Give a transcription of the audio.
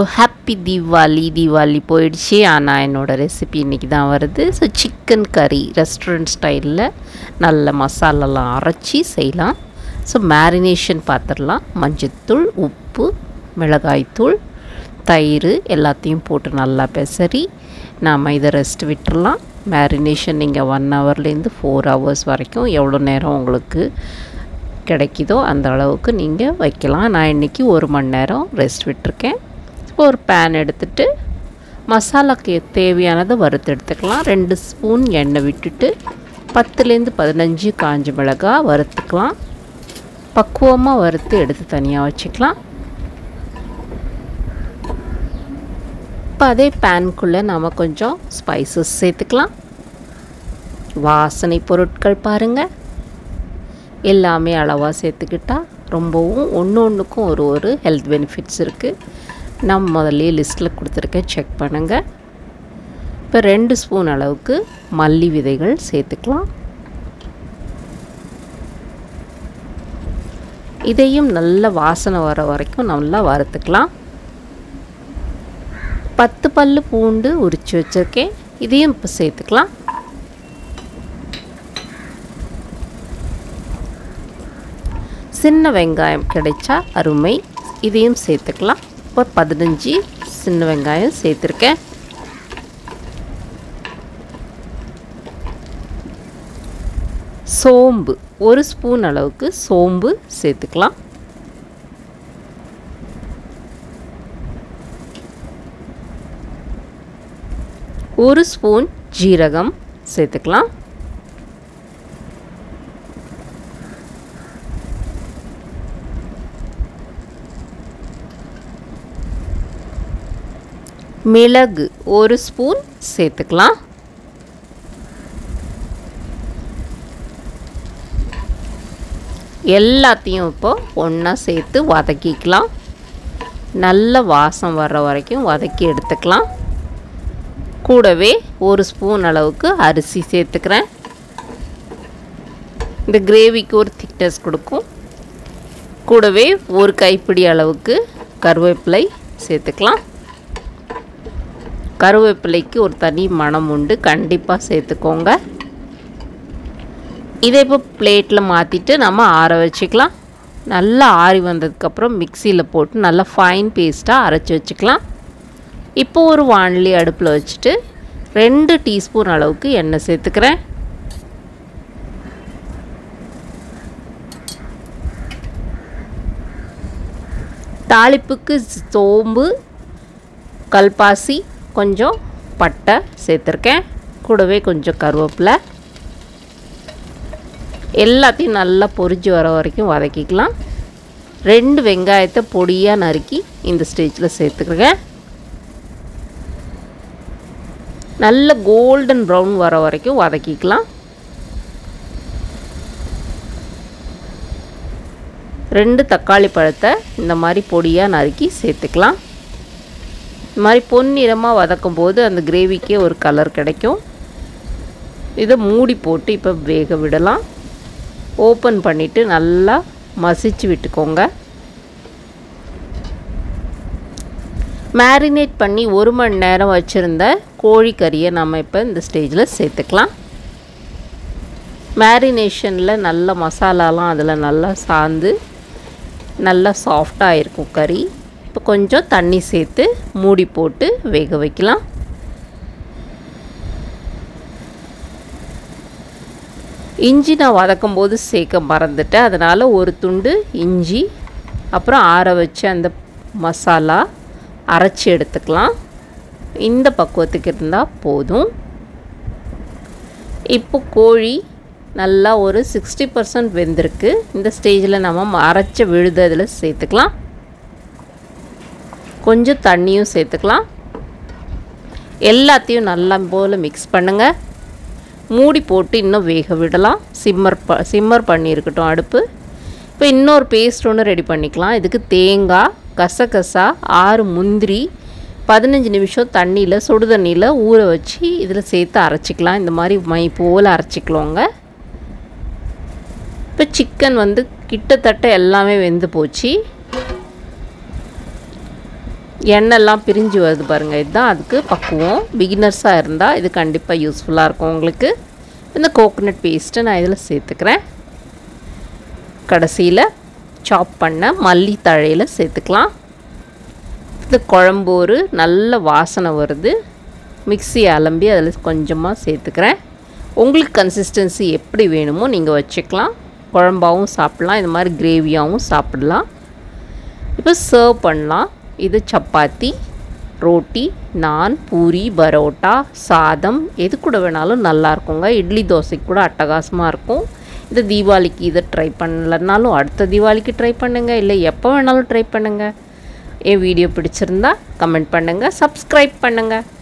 So happy Deepavali, Deepavali போயிடுச்சு. ஆனால் என்னோடய ரெசிபி இன்றைக்கி தான் வருது. ஸோ சிக்கன் கறி ரெஸ்டாரண்ட் ஸ்டைலில் நல்ல மசாலாலாம் அரைச்சி செய்யலாம். ஸோ மேரினேஷன் பார்த்துடலாம். மஞ்சத்தூள், உப்பு, மிளகாய்த்தூள், தயிர் எல்லாத்தையும் போட்டு நல்லா பெசரி நாம் இதை ரெஸ்ட் விட்டுடலாம். மேரினேஷன் நீங்கள் 1 ஹவர்லேருந்து 4 ஹவர்ஸ் வரைக்கும் எவ்வளோ நேரம் உங்களுக்கு கிடைக்குதோ அந்த அளவுக்கு நீங்கள் வைக்கலாம். நான் இன்றைக்கி 1 மணி நேரம் ரெஸ்ட் விட்டுருக்கேன். ஒரு பேன் எடுத்துகிட்டு மசாலாக்கு தேவையானதை வறுத்து எடுத்துக்கலாம். 2 ஸ்பூன் எண்ணெய் விட்டுட்டு 10லேருந்து 15 காஞ்ச மிளகா வறுத்துக்கலாம். பக்குவமாக வறுத்து எடுத்து தனியாக வச்சுக்கலாம். இப்போ அதே பேனுக்குள்ளே நாம் கொஞ்சம் ஸ்பைசஸ் சேர்த்துக்கலாம். வாசனை பொருட்கள் பாருங்கள், எல்லாமே அளவாக சேர்த்துக்கிட்டால் ரொம்பவும் ஒன்றுக்கும் ஒரு ஹெல்த் பெனிஃபிட்ஸ் இருக்குது. நான் முதல்ல லிஸ்ட்டில் கொடுத்துருக்கேன், செக் பண்ணுங்கள். இப்போ 2 ஸ்பூன் அளவுக்கு மல்லி விதைகள் சேர்த்துக்கலாம். இதையும் நல்லா வாசனை வர வரைக்கும் நல்லா வறுத்துக்கலாம். 10 பல் பூண்டு உரித்து வச்சுருக்கேன், இதையும் இப்போ சேர்த்துக்கலாம். சின்ன வெங்காயம் கிடைச்சா அருமை, இதையும் சேர்த்துக்கலாம். இப்போ 15 சின்ன வெங்காயம் சேர்த்துருக்கேன். சோம்பு 1 ஸ்பூன் அளவுக்கு சோம்பு சேர்த்துக்கலாம். ஒரு ஸ்பூன் ஜீரகம் சேர்த்துக்கலாம். மிளகு 1 ஸ்பூன் சேர்த்துக்கலாம். எல்லாத்தையும் இப்போது ஒன்றா சேர்த்து வதக்கிக்கலாம். நல்ல வாசம் வர்ற வரைக்கும் வதக்கி எடுத்துக்கலாம். கூடவே 1 ஸ்பூன் அளவுக்கு அரிசி சேர்த்துக்கிறேன். இந்த கிரேவிக்கு ஒரு திக்னஸ் கொடுக்கும். கூடவே 1 கைப்பிடி அளவுக்கு கருவேப்பிலை சேர்த்துக்கலாம். கருவேப்பிலைக்கு ஒரு தனி மணம் உண்டு, கண்டிப்பாக சேர்த்துக்கோங்க. இதை இப்போ பிளேட்டில் மாற்றிட்டு நம்ம ஆற வச்சுக்கலாம். நல்லா ஆறி வந்ததுக்கப்புறம் மிக்சியில் போட்டு நல்லா ஃபைன் பேஸ்ட்டாக அரைச்சி வச்சுக்கலாம். இப்போ ஒரு வாணலி அடுப்பில் வச்சுட்டு 2 டீஸ்பூன் அளவுக்கு எண்ணெய் சேர்த்துக்கிறேன். தாளிப்புக்கு சோம்பு, கல்பாசி, கொஞ்சம் பட்டை சேர்த்துருக்கேன். கூடவே கொஞ்சம் கருவேப்பிலை. எல்லாத்தையும் நல்லா பொரிஞ்சு வர வரைக்கும் வதக்கிக்கலாம். 2 வெங்காயத்தை பொடியாக நறுக்கி இந்த ஸ்டேஜில் சேர்த்துக்கிறேன். நல்ல கோல்டன் ப்ரௌன் வர வரைக்கும் வதக்கிக்கலாம். 2 தக்காளி பழத்தை இந்த மாதிரி பொடியாக நறுக்கி சேர்த்துக்கலாம். இது மாதிரி பொன்னிறமாக வதக்கும் போது அந்த கிரேவிக்கே ஒரு கலர் கிடைக்கும். இதை மூடி போட்டு இப்போ வேக விடலாம். ஓப்பன் பண்ணிவிட்டு நல்லா மசிச்சு விட்டுக்கோங்க. மேரினேட் பண்ணி 1 மணி நேரம் வச்சுருந்த கோழிக்கறியை நம்ம இப்போ இந்த ஸ்டேஜில் சேர்த்துக்கலாம். மேரினேஷனில் நல்ல மசாலாலாம் அதில் நல்லா சாந்து நல்லா சாஃப்டாக இருக்கும் கறி. இப்போ கொஞ்சம் தண்ணி சேர்த்து மூடி போட்டு வேக வைக்கலாம். இஞ்சி நான் வதக்கும்போது சேர்க்க மறந்துட்டேன், அதனால் 1 துண்டு இஞ்சி, அப்புறம் ஆற வச்சு அந்த மசாலா அரைச்சி எடுத்துக்கலாம். இந்த பக்குவத்துக்கு இருந்தால் போதும். இப்போ கோழி நல்லா ஒரு 60% வெந்திருக்கு. இந்த ஸ்டேஜில் நம்ம அரைச்ச விழுது அதில் சேர்த்துக்கலாம். கொஞ்சம் தண்ணியும் சேர்த்துக்கலாம். எல்லாத்தையும் நல்லா போல் மிக்ஸ் பண்ணுங்கள். மூடி போட்டு இன்னும் வேக விடலாம். சிம்மர் பண்ணியிருக்கட்டும் அடுப்பு. இப்போ இன்னொரு பேஸ்ட் ஒன்று ரெடி பண்ணிக்கலாம். இதுக்கு தேங்காய், கசகசா, 6 முந்திரி 15 நிமிஷம் தண்ணியில் சுடு தண்ணியில் ஊற வச்சு இதில் சேர்த்து அரைச்சிக்கலாம். இந்த மாதிரி மை போல் அரைச்சிக்கலாங்க. இப்போ சிக்கன் கிட்டத்தட்ட எல்லாமே வெந்து போச்சு. எண்ணெல்லாம் பிரிஞ்சு வருது பாருங்கள். இதுதான் அதுக்கு பக்குவோம். பிகினர்ஸாக இருந்தால் இது கண்டிப்பாக யூஸ்ஃபுல்லாக இருக்கும் உங்களுக்கு. இந்த கோகோனட் பேஸ்ட்டை நான் இதில் சேர்த்துக்கிறேன். கடைசியில் சாப் பண்ண மல்லி தழையில் சேர்த்துக்கலாம். இந்த குழம்பு ஒரு நல்ல வாசனை வருது. மிக்ஸி அலம்பி அதில் கொஞ்சமாக சேர்த்துக்கிறேன். உங்களுக்கு கன்சிஸ்டன்சி எப்படி வேணுமோ நீங்கள் வச்சுக்கலாம். குழம்பாகவும் சாப்பிட்லாம், இது மாதிரி கிரேவியாகவும் சாப்பிடலாம். இப்போ சர்வ் பண்ணலாம். இது சப்பாத்தி, ரோட்டி, நான், பூரி, பரோட்டா, சாதம் எது கூட வேணாலும் நல்லாயிருக்குங்க. இட்லி தோசைக்கு கூட அட்டகாசமாக இருக்கும். இந்த தீபாவளிக்கு இதை ட்ரை பண்ணலைன்னாலும் அடுத்த தீபாவளிக்கு ட்ரை பண்ணுங்கள், இல்லை எப்போ வேணாலும் ட்ரை பண்ணுங்கள். என் வீடியோ பிடிச்சிருந்தா கமெண்ட் பண்ணுங்கள், சப்ஸ்கிரைப் பண்ணுங்கள்.